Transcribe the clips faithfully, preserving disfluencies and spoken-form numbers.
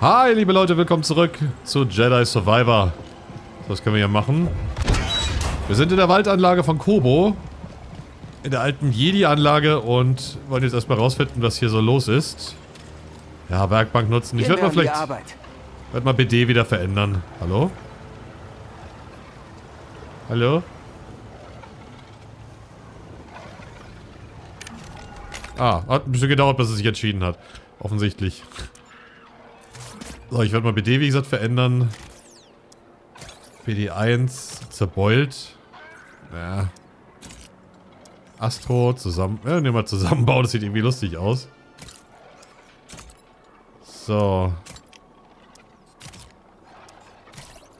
Hi, liebe Leute, willkommen zurück zu Jedi Survivor. Was können wir hier machen? Wir sind in der Waldanlage von Koboh. In der alten Jedi-Anlage und wollen jetzt erstmal rausfinden, was hier so los ist. Ja, Werkbank nutzen. Ich werde mal vielleicht... Ich werde mal B D wieder verändern. Hallo? Hallo? Ah, hat ein bisschen gedauert, bis es sich entschieden hat. Offensichtlich. So, ich werde mal B D, wie gesagt, verändern. B D eins, zerbeult. Ja. Astro, zusammen... Ja, nehmen wir zusammenbauen, das sieht irgendwie lustig aus. So.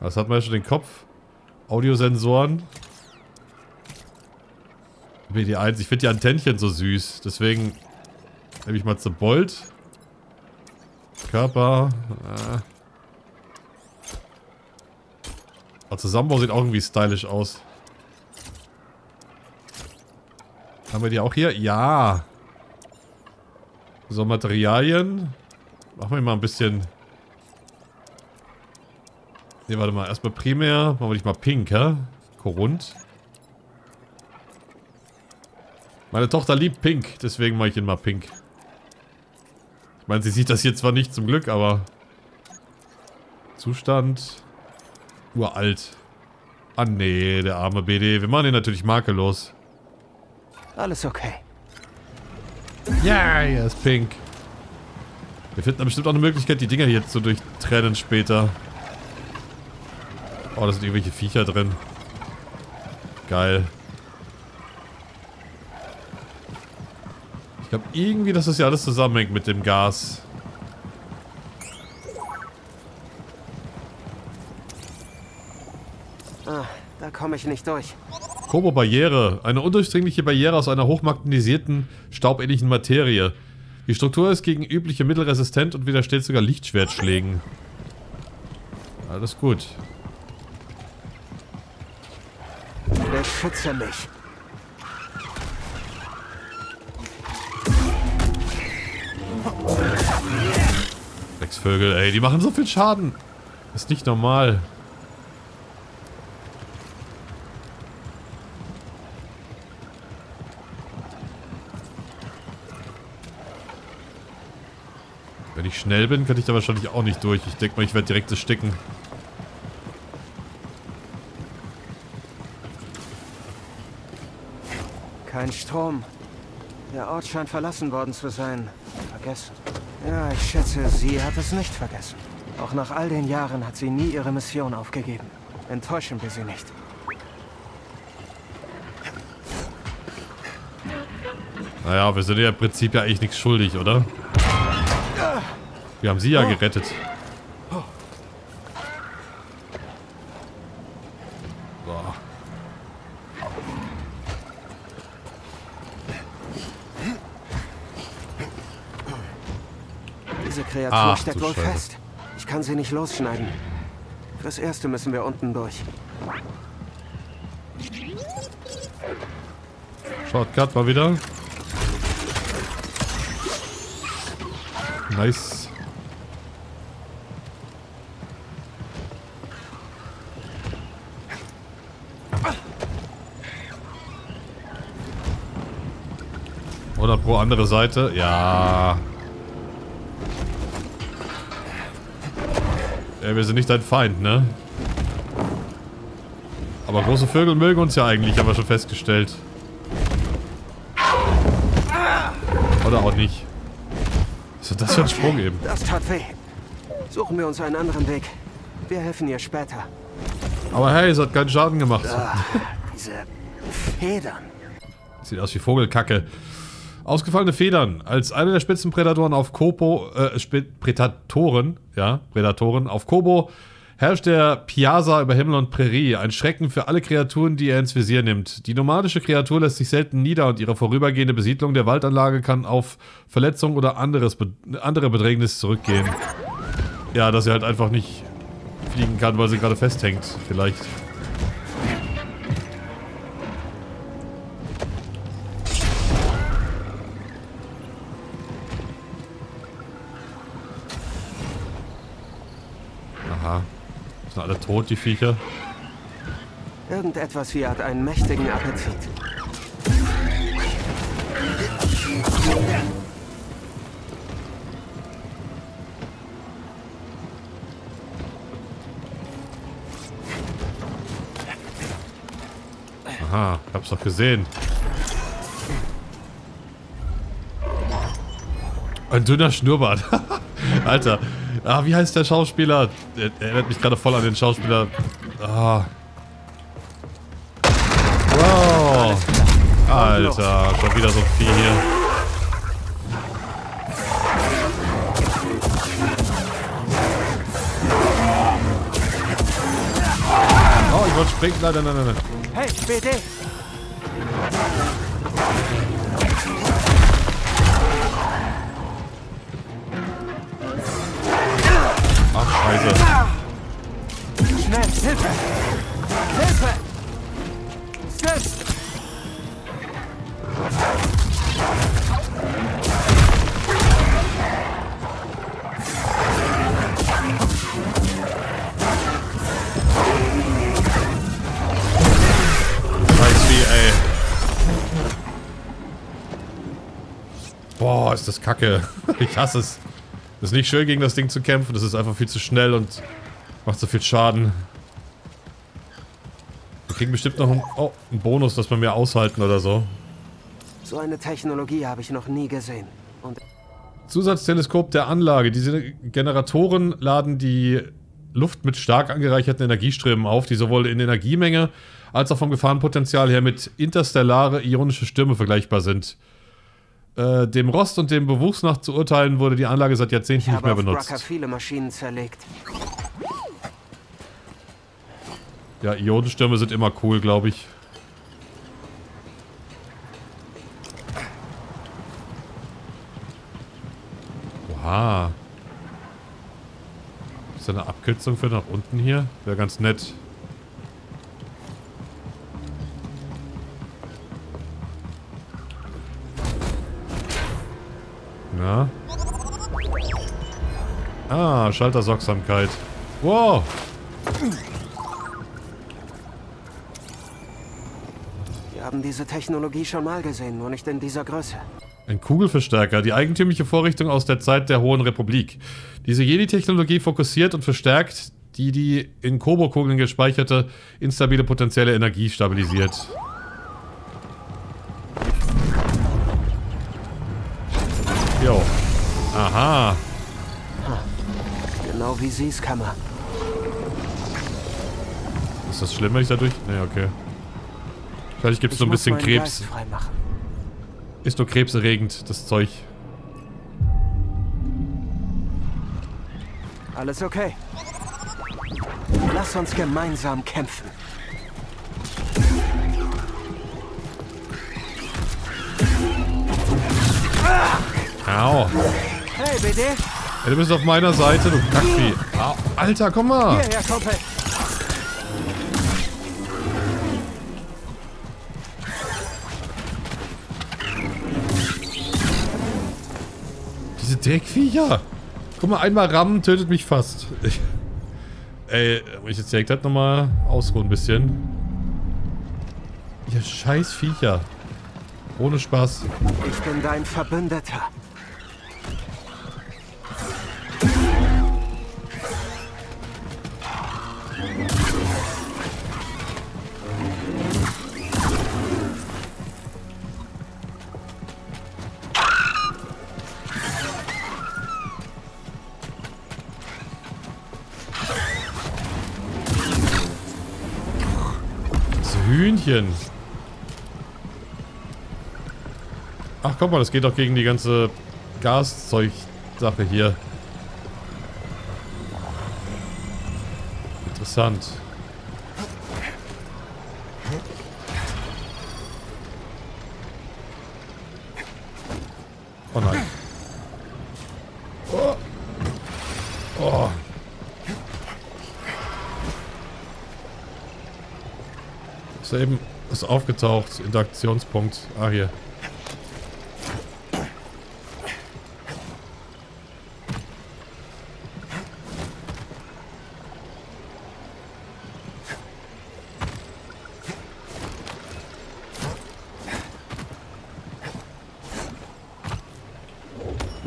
Was hat man ja schon den Kopf? Audiosensoren. B D eins, ich finde die Antennchen so süß. Deswegen nehme ich mal zerbeult. Körper. Äh. Aber Zusammenbau sieht auch irgendwie stylisch aus. Haben wir die auch hier? Ja. So, Materialien. Machen wir mal ein bisschen. Ne, warte mal. Erstmal primär. Machen wir dich mal pink, hä? Korund. Meine Tochter liebt pink. Deswegen mache ich ihn mal pink. Ich meine, sie sieht das hier zwar nicht zum Glück, aber... Zustand... Uralt. Ah nee, der arme B D. Wir machen den natürlich makellos. Alles okay. Ja, yeah, er ist pink. Wir finden da bestimmt auch eine Möglichkeit, die Dinger hier zu durchtrennen später. Oh, da sind irgendwelche Viecher drin. Geil. Ich glaube irgendwie, dass das ja alles zusammenhängt mit dem Gas. Ah, da komme ich nicht durch. Koboh-Barriere. Eine undurchdringliche Barriere aus einer hochmagnetisierten, staubähnlichen Materie. Die Struktur ist gegen übliche Mittel resistent und widersteht sogar Lichtschwertschlägen. Alles gut. Beschütze mich. Sechs Vögel, ey, die machen so viel Schaden. Ist nicht normal. Wenn ich schnell bin, kann ich da wahrscheinlich auch nicht durch. Ich denke mal, ich werde direkt ersticken. Kein Strom. Der Ort scheint verlassen worden zu sein. Vergessen. Ja, ich schätze, sie hat es nicht vergessen. Auch nach all den Jahren hat sie nie ihre Mission aufgegeben. Enttäuschen wir sie nicht. Naja, wir sind ja im Prinzip ja eigentlich nichts schuldig, oder? Wir haben sie ja gerettet. Boah. Diese Kreatur Ach, steckt wohl Scheiße. fest. Ich kann sie nicht losschneiden. Fürs Erste müssen wir unten durch. Shortcut mal wieder. Nice. Oder pro andere Seite? Ja. Ey, wir sind nicht dein Feind, ne? Aber große Vögel mögen uns ja eigentlich, haben wir schon festgestellt. Oder auch nicht. Was ist das für ein Sprung eben? Das tat weh. Suchen wir uns einen anderen Weg. Wir helfen ihr später. Aber hey, es hat keinen Schaden gemacht. Ah, diese Federn. Sieht aus wie Vogelkacke. Ausgefallene Federn. Als einer der Spitzenprädatoren auf Koboh, äh, Prädatoren, ja, Prädatoren auf Koboh, herrscht der Piazza über Himmel und Prärie. Ein Schrecken für alle Kreaturen, die er ins Visier nimmt. Die nomadische Kreatur lässt sich selten nieder und ihre vorübergehende Besiedlung der Waldanlage kann auf Verletzung oder anderes Be andere Bedrängnis zurückgehen. Ja, dass sie halt einfach nicht fliegen kann, weil sie gerade festhängt, vielleicht. Aha. Sind alle tot, die Viecher? Irgendetwas hier hat einen mächtigen Appetit. Aha, hab's doch gesehen. Ein dünner Schnurrbart. Alter. Ah, wie heißt der Schauspieler? Er erinnert mich gerade voll an den Schauspieler. Ah. Wow. Alter, schon wieder so viel hier. Gott, springt. Nein, nein, nein, nein. Hey, B D! Ach, Scheiße. Schnell, Hilfe! Hilfe! Schnell! Boah, ist das kacke. Ich hasse es. Das ist nicht schön, gegen das Ding zu kämpfen. Das ist einfach viel zu schnell und macht so viel Schaden. Wir kriegen bestimmt noch einen, oh, einen Bonus, dass wir mehr aushalten oder so. So eine Technologie habe ich noch nie gesehen. Und Zusatzteleskop der Anlage. Diese Generatoren laden die Luft mit stark angereicherten Energieströmen auf, die sowohl in Energiemenge als auch vom Gefahrenpotenzial her mit interstellare ionische Stürme vergleichbar sind. Äh, dem Rost und dem Bewuchs nach zu urteilen, wurde die Anlage seit Jahrzehnten nicht mehr benutzt. Ich habe auf Bracker viele Maschinen zerlegt. Ja, Ionenstürme sind immer cool, glaube ich. Oha. Ist da eine Abkürzung für nach unten hier? Wäre ganz nett. Na? Ah, Schaltersorgsamkeit. Wow! Wir haben diese Technologie schon mal gesehen, nur nicht in dieser Größe. Ein Kugelverstärker, die eigentümliche Vorrichtung aus der Zeit der Hohen Republik. Diese Jedi-Technologie fokussiert und verstärkt, die die in Kobohkugeln gespeicherte instabile potenzielle Energie stabilisiert. Jo. Aha. Genau wie sie es kann man. Ist das schlimm, wenn ich da durch? Ne, okay. Vielleicht gibt es so ein bisschen Krebs. Ist nur krebserregend, das Zeug. Alles okay. Lass uns gemeinsam kämpfen. Ah! Au. Hey, B D. Ja, du bist auf meiner Seite, du Kackvieh. Au. Alter, komm mal. Hierher, Kumpel. Diese Dreckviecher. Guck mal, einmal rammen tötet mich fast. Ich, ey, muss ich jetzt direkt halt nochmal ausruhen ein bisschen. Ihr scheiß Viecher. Ohne Spaß. Ich bin dein Verbündeter. Das Hühnchen. Ach, guck mal, das geht doch gegen die ganze Gaszeug-Sache hier. Interessant. Oh nein. Oh. Oh. Ist da eben was aufgetaucht? Interaktionspunkt. Ah, hier.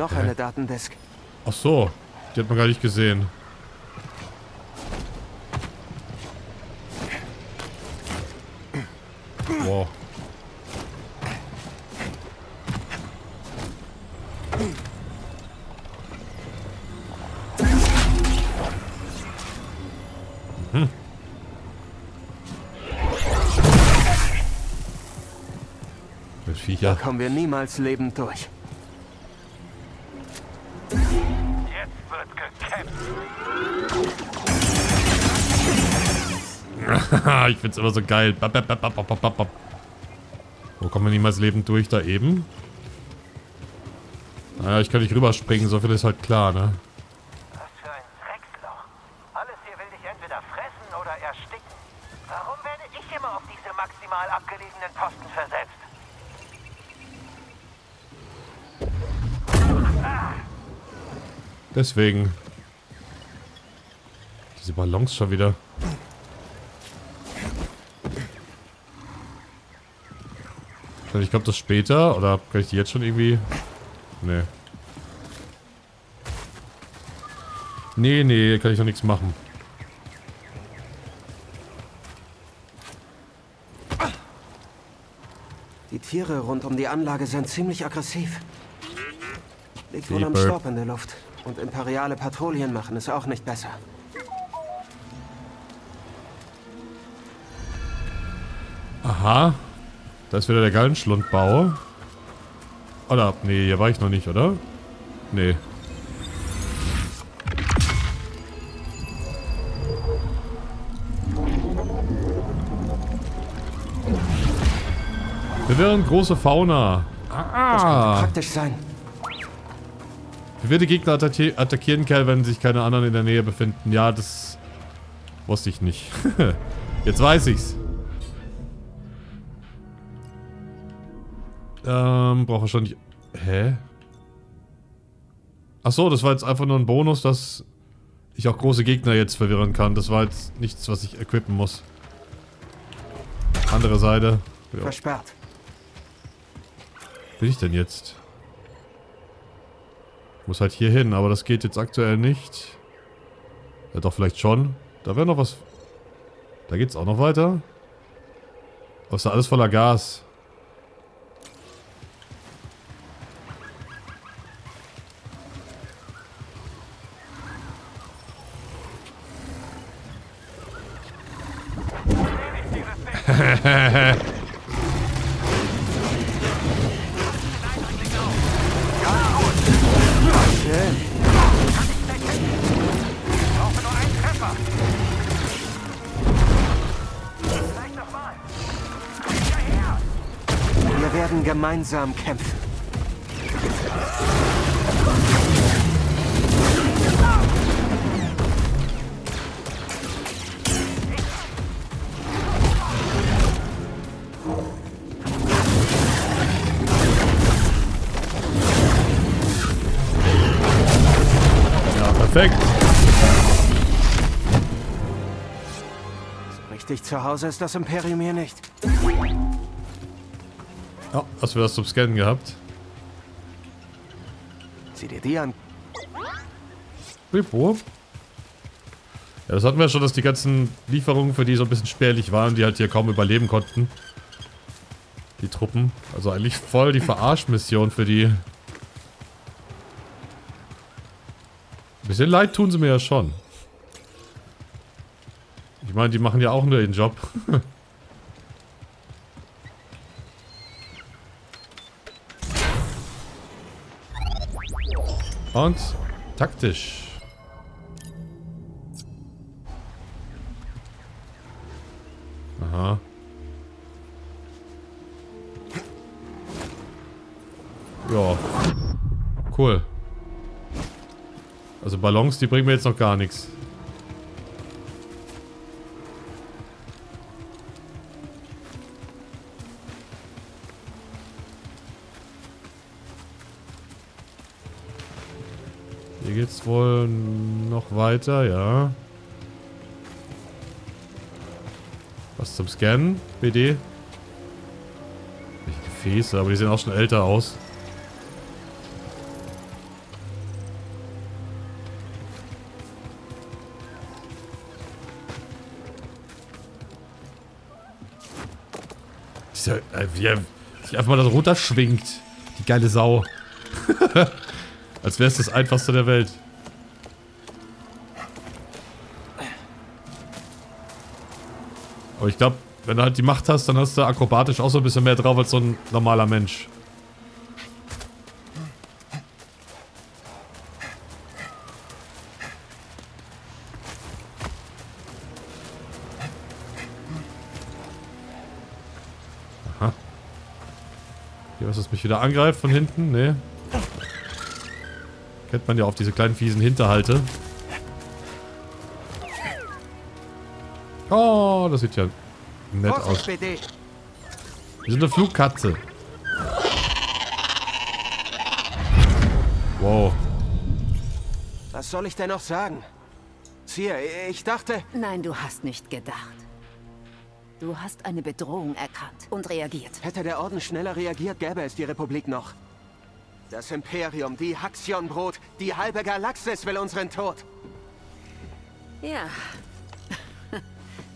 Noch eine Datendisk. Ach so, die hat man gar nicht gesehen. Wow. Mhm. Mit Viecher. Da kommen wir niemals lebend durch. Ich find's immer so geil. Bap, bap, bap, bap, bap, bap. Wo kommen wir niemals lebend durch? Da eben? Naja, ich kann nicht rüberspringen, so viel ist halt klar, ne? Was für ein Drecksloch. Alles hier will dich entweder fressen oder ersticken. Warum werde ich immer auf diese maximal abgelegenen Posten versetzt? Ah. Deswegen. Diese Ballons schon wieder. Ich glaube, das später. Oder kann ich die jetzt schon irgendwie... Nee. Nee, nee, kann ich noch nichts machen. Die Tiere rund um die Anlage sind ziemlich aggressiv. Liegt wohl am Staub in der Luft. Und imperiale Patrouillen machen es auch nicht besser. Aha. Da ist wieder der Gallenschlundbau. Oder? Nee, hier war ich noch nicht, oder? Nee. Wir wären große Fauna. Ah. Das könnte praktisch sein. Wie wir die Gegner attacki attackieren, Kerl, wenn sich keine anderen in der Nähe befinden? Ja, das wusste ich nicht. Jetzt weiß ich's. Ähm, braucht wahrscheinlich... Hä? Achso, das war jetzt einfach nur ein Bonus, dass ich auch große Gegner jetzt verwirren kann. Das war jetzt nichts, was ich equippen muss. Andere Seite. Ja. Versperrt. Bin ich denn jetzt? Ich muss halt hier hin, aber das geht jetzt aktuell nicht. Ja, doch, vielleicht schon. Da wäre noch was... Da geht's auch noch weiter. Aber ist da alles voller Gas. Gemeinsam kämpfen. Ja, perfekt. So richtig zu Hause ist das Imperium hier nicht. Oh, hast du das zum Scannen gehabt? Sieh dir die an. Ja, das hatten wir schon, dass die ganzen Lieferungen für die so ein bisschen spärlich waren, die halt hier kaum überleben konnten. Die Truppen. Also eigentlich voll die Verarschmission für die. Ein bisschen leid tun sie mir ja schon. Ich meine, die machen ja auch nur ihren Job. Und taktisch. Aha. Ja. Cool. Also Ballons, die bringen mir jetzt noch gar nichts. Hier geht's wohl noch weiter, ja. Was zum Scannen? B D? Welche Gefäße, aber die sehen auch schon älter aus. Dieser, äh, wie er sich einfach mal da runterschwingt. Die geile Sau. Als wäre es das Einfachste der Welt. Aber ich glaube, wenn du halt die Macht hast, dann hast du akrobatisch auch so ein bisschen mehr drauf als so ein normaler Mensch. Aha. Hier, was das mich wieder angreift von hinten? Nee. Kennt man ja auf diese kleinen fiesen Hinterhalte. Oh, das sieht ja nett aus. Wir sind eine Flugkatze. Wow. Was soll ich denn noch sagen? Sir, ich dachte... Nein, du hast nicht gedacht. Du hast eine Bedrohung erkannt und reagiert. Hätte der Orden schneller reagiert, gäbe es die Republik noch. Das Imperium, die Haxionbrot, die halbe Galaxis will unseren Tod. Ja.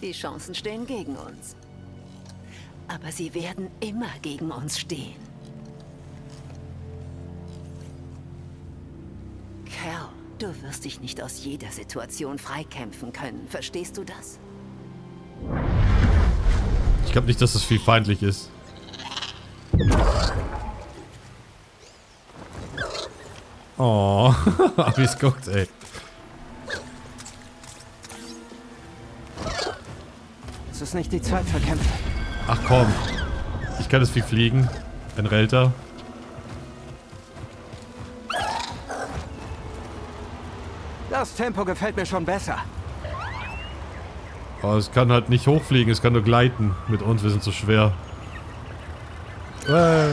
Die Chancen stehen gegen uns. Aber sie werden immer gegen uns stehen. Cal, du wirst dich nicht aus jeder Situation freikämpfen können. Verstehst du das? Ich glaube nicht, dass das viel feindlich ist. Oh, wie es guckt, ey. Es ist nicht die Zeit für Kämpfe. Ach komm. Ich kann das Vieh fliegen. Ein Relter. Das Tempo gefällt mir schon besser. Aber es kann halt nicht hochfliegen, es kann nur gleiten mit uns. Wir sind zu schwer. Äh.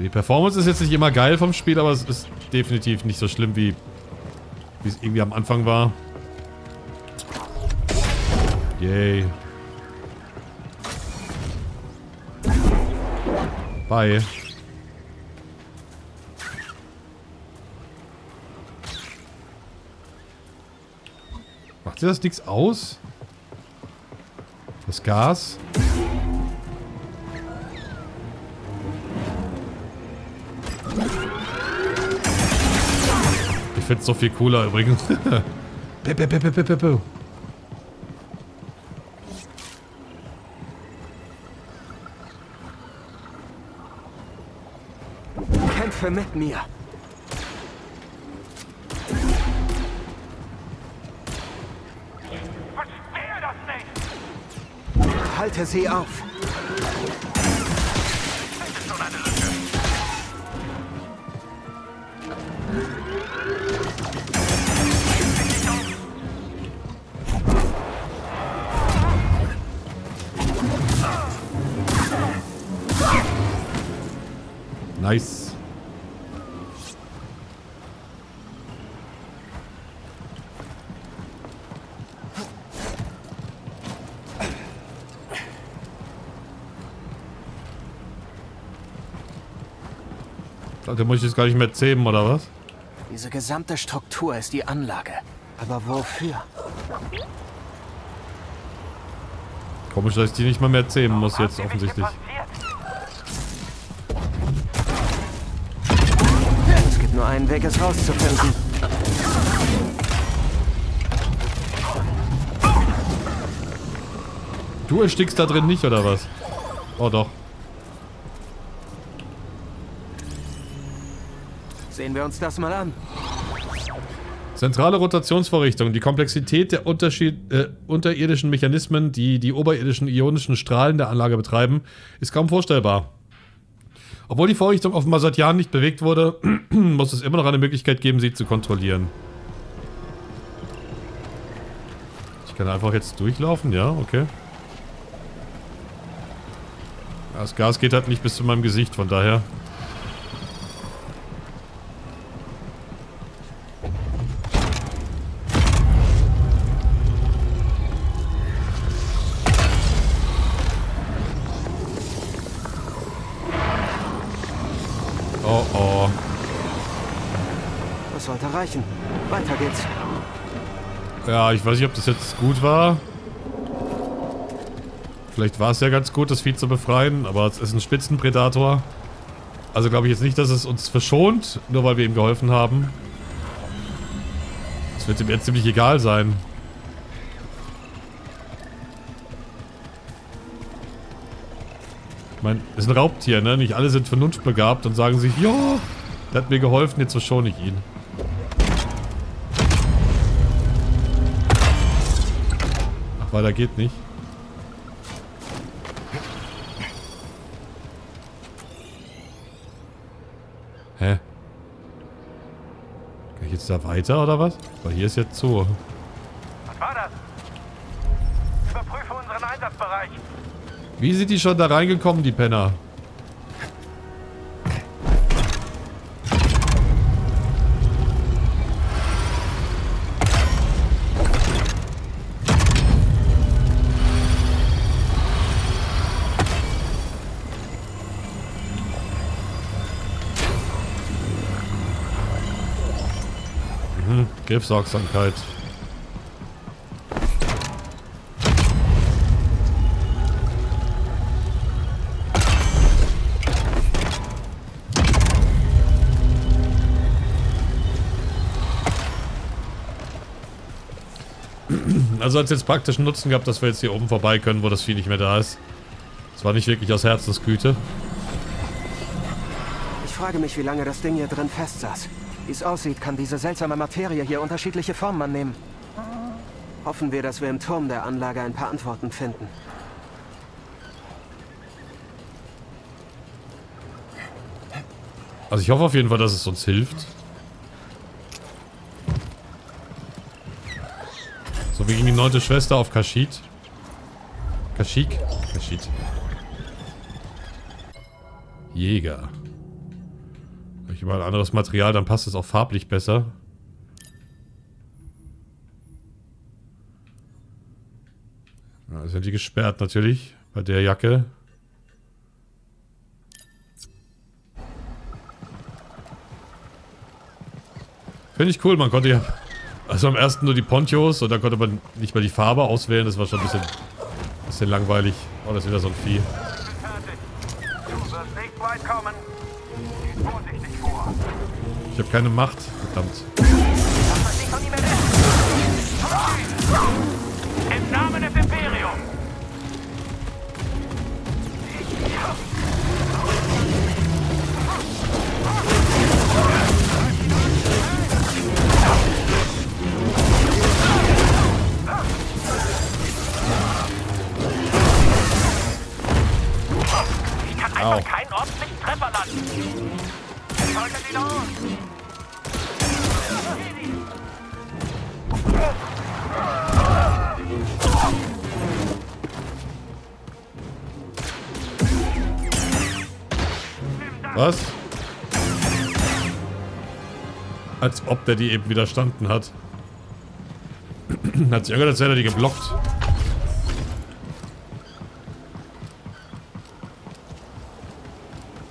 Die Performance ist jetzt nicht immer geil vom Spiel, aber es ist definitiv nicht so schlimm, wie wie es irgendwie am Anfang war. Yay. Bye. Macht dir das nichts aus? Das Gas? Ich finde es so viel cooler übrigens. Kämpfe mit mir. Verstehe das nicht. Halte sie auf. Nice. Da muss ich jetzt gar nicht mehr zähmen, oder was? Diese gesamte Struktur ist die Anlage. Aber wofür? Komisch, dass ich die nicht mal mehr zähmen muss jetzt offensichtlich. Nur einen Weg, es rauszufinden. Du erstickst da drin nicht, oder was? Oh, doch. Sehen wir uns das mal an. Zentrale Rotationsvorrichtung. Die Komplexität der Unterschied, äh, unterirdischen Mechanismen, die die oberirdischen ionischen Strahlen der Anlage betreiben, ist kaum vorstellbar. Obwohl die Vorrichtung offenbar seit Jahren nicht bewegt wurde, muss es immer noch eine Möglichkeit geben, sie zu kontrollieren. Ich kann einfach jetzt durchlaufen, ja, okay. Das Gas geht halt nicht bis zu meinem Gesicht, von daher. Ja, ich weiß nicht, ob das jetzt gut war. Vielleicht war es ja ganz gut, das Vieh zu befreien, aber es ist ein Spitzenpredator. Also glaube ich jetzt nicht, dass es uns verschont, nur weil wir ihm geholfen haben. Das wird ihm jetzt ziemlich egal sein. Ich meine, es ist ein Raubtier, ne? Nicht alle sind vernunftbegabt und sagen sich, jo, der hat mir geholfen, jetzt verschone ich ihn. Ach, weiter geht nicht. Hä? Kann ich jetzt da weiter oder was? Weil hier ist jetzt zu. Was war das? Überprüfe unseren Einsatzbereich. Wie sind die schon da reingekommen, die Penner? Griffsorgsamkeit. Also hat es jetzt praktischen Nutzen gehabt, dass wir jetzt hier oben vorbei können, wo das Vieh nicht mehr da ist. Das war nicht wirklich aus Herzensgüte. Ich frage mich, wie lange das Ding hier drin festsaß. Wie es aussieht, kann diese seltsame Materie hier unterschiedliche Formen annehmen. Hoffen wir, dass wir im Turm der Anlage ein paar Antworten finden. Also ich hoffe auf jeden Fall, dass es uns hilft. So, wir gegen die neunte Schwester auf Kashyyyk. Kashyyyk? Kashyyyk. Jäger. Ich mal ein anderes Material, dann passt es auch farblich besser. Ja, sind die gesperrt natürlich bei der Jacke. Finde ich cool, man konnte ja also am ersten nur die Ponchos und dann konnte man nicht mal die Farbe auswählen, das war schon ein bisschen, bisschen langweilig. Oh, das ist wieder so ein Vieh. Du wirst nicht weit kommen. Ich habe keine Macht, verdammt. Im Namen des Imperiums. Ich kann einfach keinen ordentlichen Treffer landen. Was? Als ob der die eben widerstanden hat. Hat sich angehört, als hätte er die geblockt.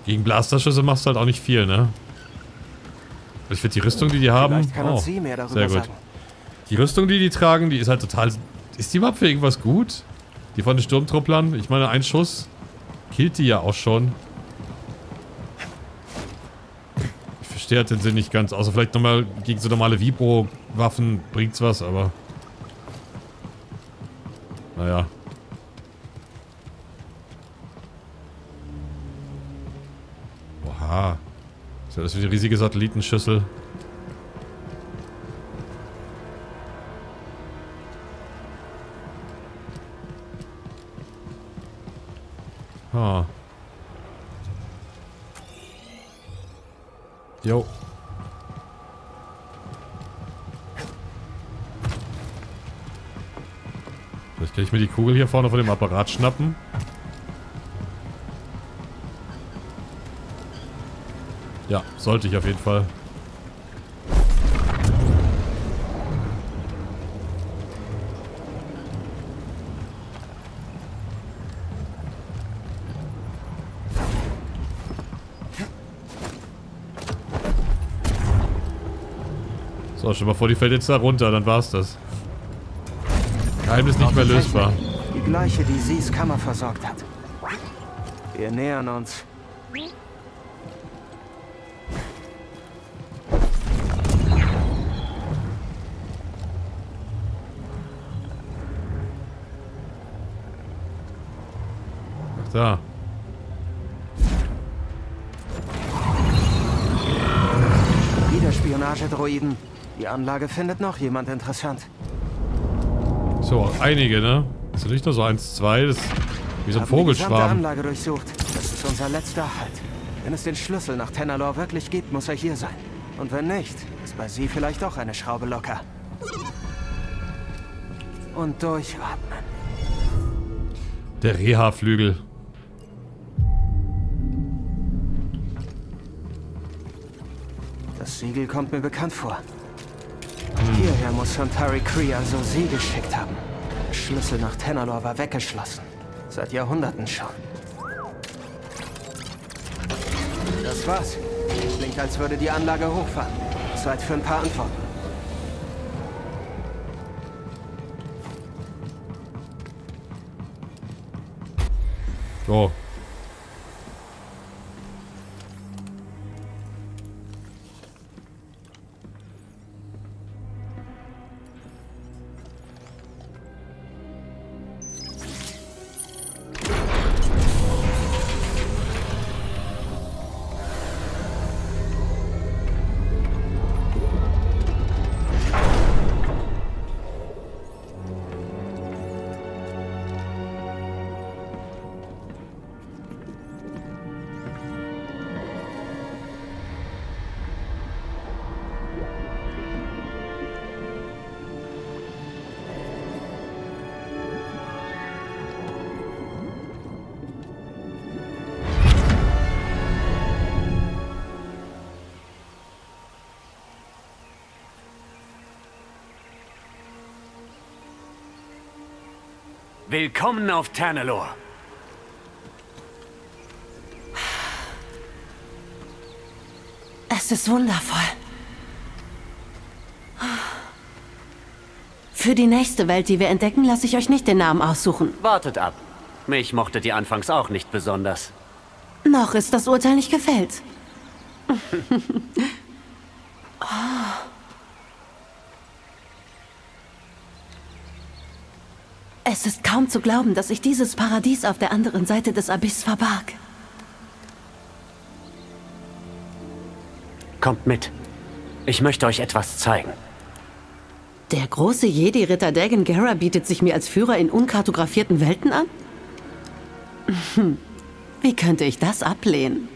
Gegen Blasterschüsse machst du halt auch nicht viel, ne? Ich finde die Rüstung, die die haben, oh, sehr gut. Die Rüstung, die die tragen, die ist halt total... Ist die überhaupt für irgendwas gut? Die von den Sturmtrupplern? Ich meine, ein Schuss killt die ja auch schon. Ich verstehe halt den Sinn nicht ganz. Außer vielleicht nochmal gegen so normale Vibro-Waffen bringt's was, aber... Naja. Oha. Das ist eine riesige Satellitenschüssel. Ah. Jo. Vielleicht kann ich mir die Kugel hier vorne von dem Apparat schnappen. Ja, sollte ich auf jeden Fall. So, stell mal vor, die fällt jetzt da runter, dann war's das. Geheimnis nicht mehr lösbar. Die gleiche, die Sie's Kammer versorgt hat. Wir nähern uns. Ach da. Wieder Spionagedroiden. Die Anlage findet noch jemand interessant. So, einige, ne? Das ist nicht nur so eins, zwei, das ist wie so ein Vogelschwarm. Wir haben die Anlage durchsucht. Das ist unser letzter Halt. Wenn es den Schlüssel nach Tanalorr wirklich gibt, muss er hier sein. Und wenn nicht, ist bei Sie vielleicht doch eine Schraube locker. Und durchatmen. Der Reha-Flügel. Das Siegel kommt mir bekannt vor. Hierher muss Santari Kriya so Sie geschickt haben. Der Schlüssel nach Tanalorr war weggeschlossen. Seit Jahrhunderten schon. Das war's. Klingt, als würde die Anlage hochfahren. Zeit für ein paar Antworten. So. Willkommen auf Tanalorr. Es ist wundervoll. Für die nächste Welt, die wir entdecken, lasse ich euch nicht den Namen aussuchen. Wartet ab. Mich mochtet ihr anfangs auch nicht besonders. Noch ist das Urteil nicht gefällt. Oh. Es ist kaum zu glauben, dass ich dieses Paradies auf der anderen Seite des Abysses verbarg. Kommt mit. Ich möchte euch etwas zeigen. Der große Jedi-Ritter Dagan Gera bietet sich mir als Führer in unkartografierten Welten an? Wie könnte ich das ablehnen?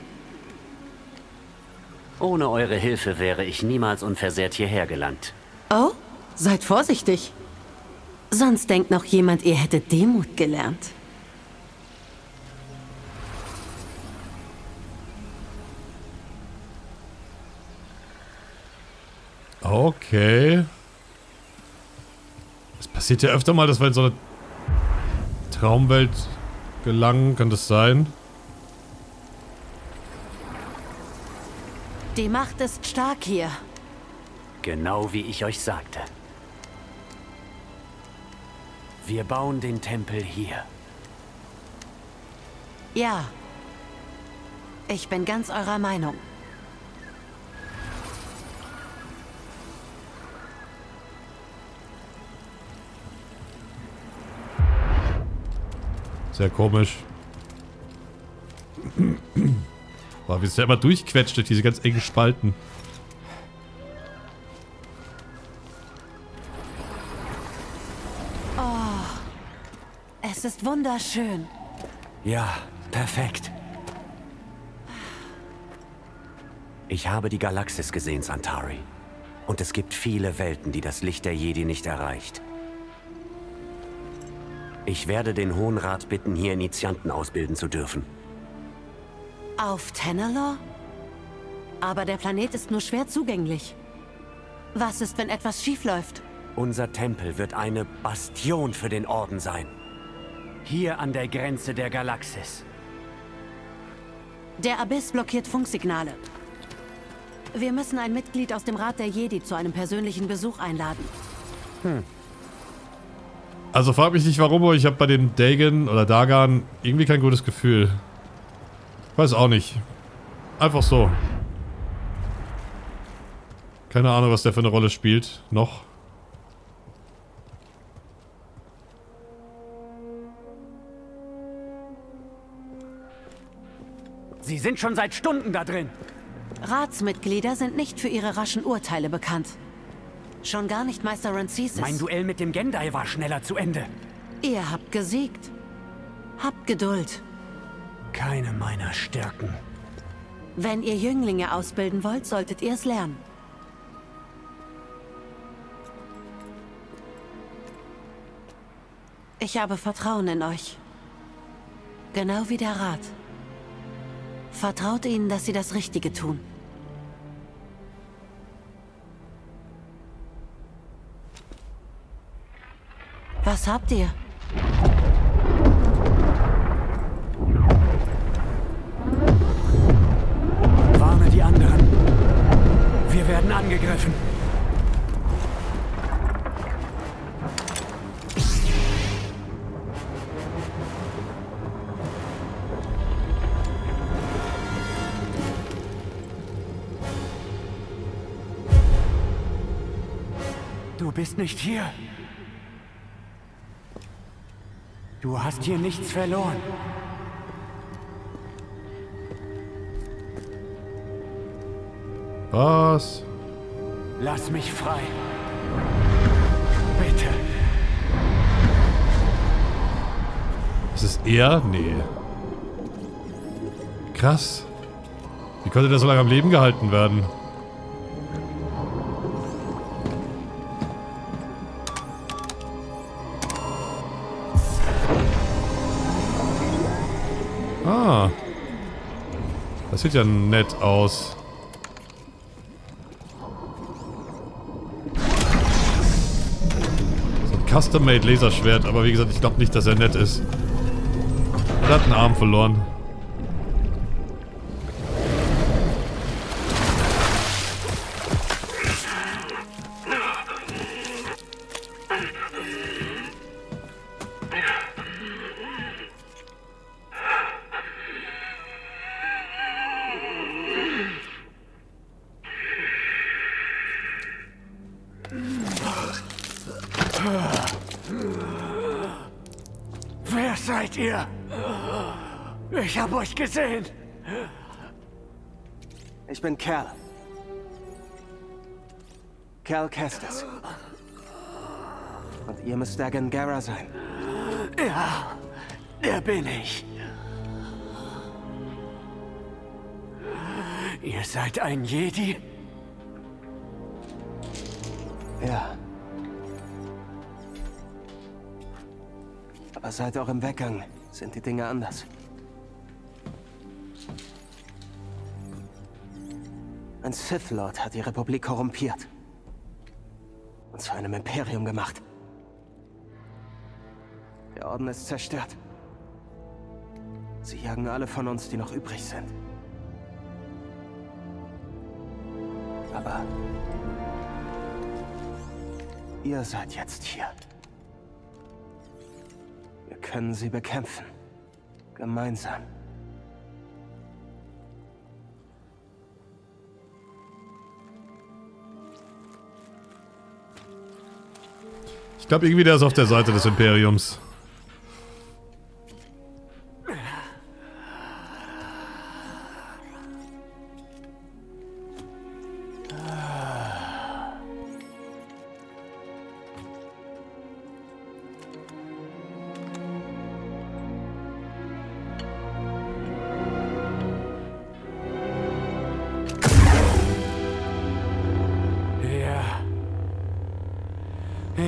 Ohne eure Hilfe wäre ich niemals unversehrt hierher gelangt. Oh, seid vorsichtig. Sonst denkt noch jemand, ihr hättet Demut gelernt. Okay. Es passiert ja öfter mal, dass wir in so eine Traumwelt gelangen. Kann das sein? Die Macht ist stark hier. Genau wie ich euch sagte. Wir bauen den Tempel hier. Ja. Ich bin ganz eurer Meinung. Sehr komisch. Boah, wie es ja immer durchquetscht durch diese ganz engen Spalten. Es ist wunderschön. Ja, perfekt. Ich habe die Galaxis gesehen, Santari. Und es gibt viele Welten, die das Licht der Jedi nicht erreicht. Ich werde den Hohen Rat bitten, hier Initianten ausbilden zu dürfen. Auf Tanalorr? Aber der Planet ist nur schwer zugänglich. Was ist, wenn etwas schiefläuft? Unser Tempel wird eine Bastion für den Orden sein. Hier an der Grenze der Galaxis. Der Abyss blockiert Funksignale. Wir müssen ein Mitglied aus dem Rat der Jedi zu einem persönlichen Besuch einladen. Hm. Also frag mich nicht warum, aber ich habe bei dem Dagan oder Dagan irgendwie kein gutes Gefühl. Weiß auch nicht. Einfach so. Keine Ahnung, was der für eine Rolle spielt. Noch. Sie sind schon seit Stunden da drin. Ratsmitglieder sind nicht für ihre raschen Urteile bekannt. Schon gar nicht Meister Rancisis. Mein Duell mit dem Gendai war schneller zu Ende. Ihr habt gesiegt. Habt Geduld. Keine meiner Stärken. Wenn ihr Jünglinge ausbilden wollt, solltet ihr es lernen. Ich habe Vertrauen in euch. Genau wie der Rat. Vertraut ihnen, dass sie das Richtige tun. Was habt ihr? Warne die anderen. Wir werden angegriffen. Du bist nicht hier. Du hast hier nichts verloren. Was? Lass mich frei. Bitte. Ist es er? Nee. Krass. Wie konnte der so lange am Leben gehalten werden? Das sieht ja nett aus. So ein Custom-Made Laserschwert, aber wie gesagt, ich glaube nicht, dass er nett ist. Er hat einen Arm verloren. Ich habe euch gesehen. Ich bin Cal. Cal Kestis. Und ihr müsst Dagan Gera sein. Ja, der bin ich. Ihr seid ein Jedi? Ja. Aber seit eurem Weggang sind die Dinge anders. Ein Sith-Lord hat die Republik korrumpiert und zu einem Imperium gemacht. Der Orden ist zerstört. Sie jagen alle von uns, die noch übrig sind. Aber ihr seid jetzt hier. Wir können sie bekämpfen. Gemeinsam. Ich glaube, irgendwie der ist auf der Seite des Imperiums.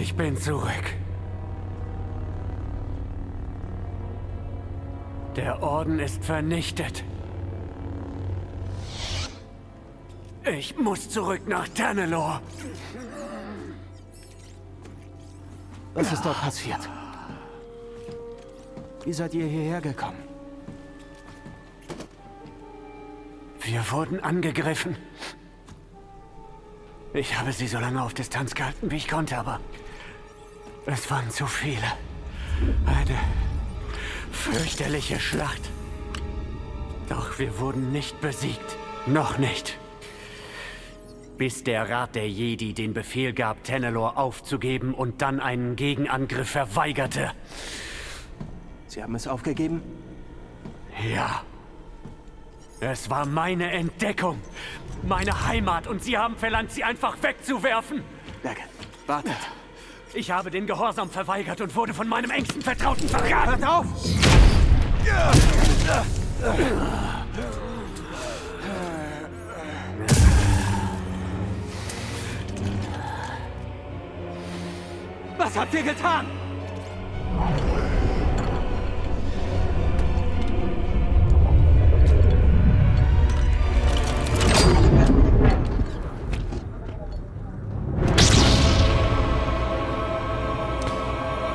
Ich bin zurück. Der Orden ist vernichtet. Ich muss zurück nach Tanalorr. Was ist dort passiert? Wie seid ihr hierher gekommen? Wir wurden angegriffen. Ich habe sie so lange auf Distanz gehalten, wie ich konnte, aber Es waren zu viele. Eine fürchterliche Schlacht. Doch wir wurden nicht besiegt. Noch nicht. Bis der Rat der Jedi den Befehl gab, Tanalorr aufzugeben und dann einen Gegenangriff verweigerte. Sie haben es aufgegeben? Ja. Es war meine Entdeckung. Meine Heimat. Und Sie haben verlangt, sie einfach wegzuwerfen. Dagan, wartet. Ich habe den Gehorsam verweigert und wurde von meinem engsten Vertrauten verraten. Hört auf! Was habt ihr getan?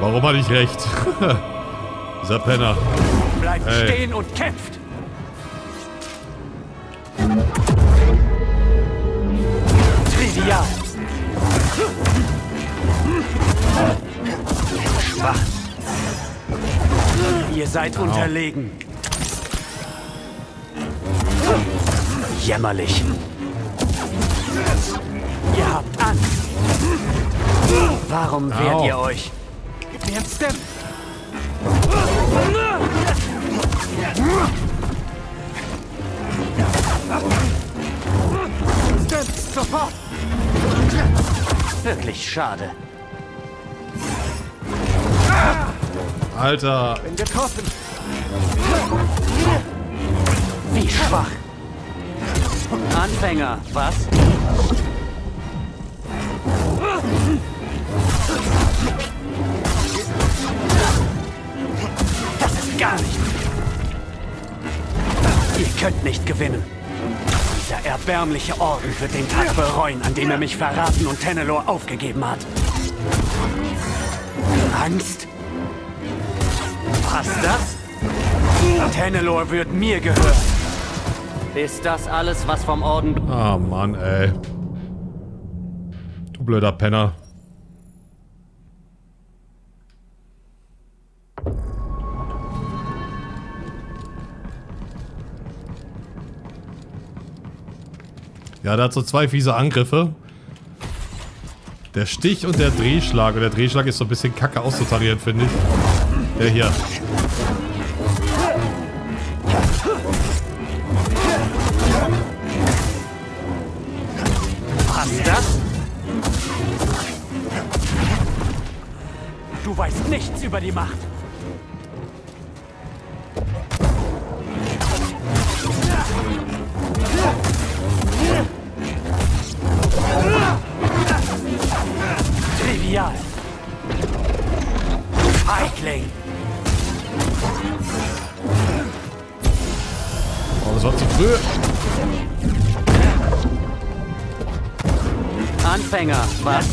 Warum hatte ich recht? Dieser Penner. Bleibt Ey. stehen und kämpft! Trivial! Schwach! Ihr seid genau. unterlegen! Jämmerlich! Ihr habt Angst! Warum wehrt ihr euch? Sofort! Wirklich schade. Alter. Bin getroffen. Wie schwach. Anfänger, was? Gar nicht. Ihr könnt nicht gewinnen. Dieser erbärmliche Orden wird den Tag bereuen, an dem er mich verraten und Tanalorr aufgegeben hat. Angst? Passt das? Tanalorr wird mir gehören. Ist das alles, was vom Orden... Ah, oh Mann, ey. Du blöder Penner. Ja, der hat so zwei fiese Angriffe. Der Stich und der Drehschlag. Und der Drehschlag ist so ein bisschen kacke auszutarieren, finde ich. Der hier. Passt das? Du weißt nichts über die Macht. Feigling. Oh, das war zu früh. Anfänger, was?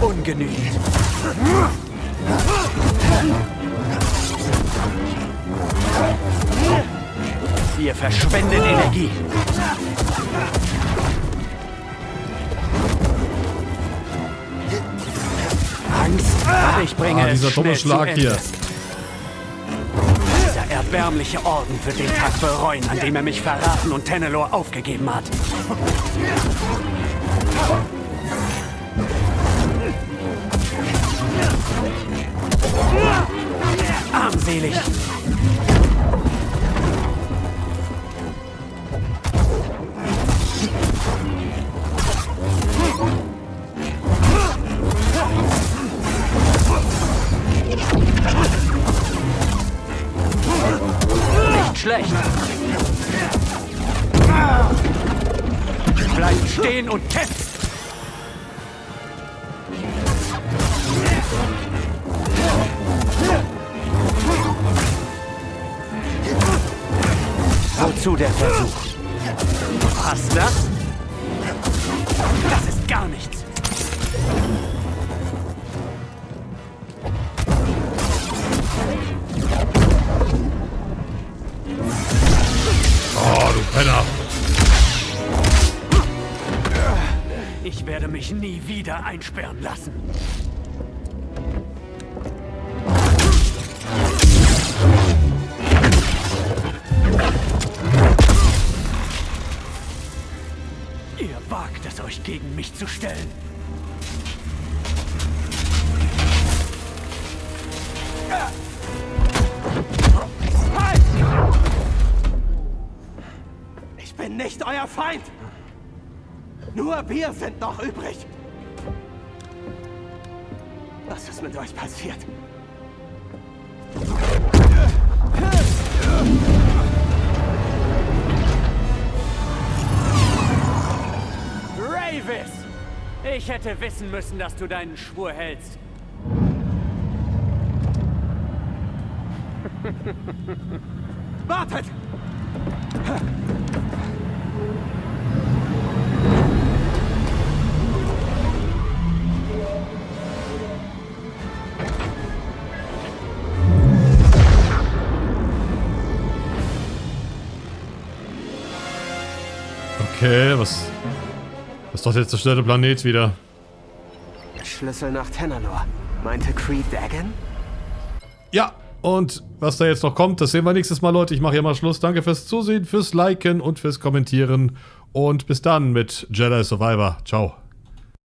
Ungenügend. Ihr verschwendet Energie. Angst, ich bringe ah, dieser es dumme Schlag hier. Dieser erbärmliche Orden wird den Tag bereuen, an dem er mich verraten und Tanalorr aufgegeben hat. Armselig. Schlecht. Bleibt stehen und kämpft. Wozu der Versuch? Passt das? Das ist gar nichts. Penner. werde mich nie wieder einsperren lassen. Ihr wagt es, euch gegen mich zu stellen. Ich bin nicht euer Feind. Nur wir sind noch übrig. Was ist mit euch passiert? Ravis! Ich hätte wissen müssen, dass du deinen Schwur hältst. Wartet! Okay, was... Das ist doch der zerstörte Planet wieder. Der Schlüssel nach Tanalorr. Meinte Creed Dagan? Ja, und was da jetzt noch kommt, das sehen wir nächstes Mal, Leute. Ich mache hier mal Schluss. Danke fürs Zusehen, fürs Liken und fürs Kommentieren. Und bis dann mit Jedi Survivor. Ciao.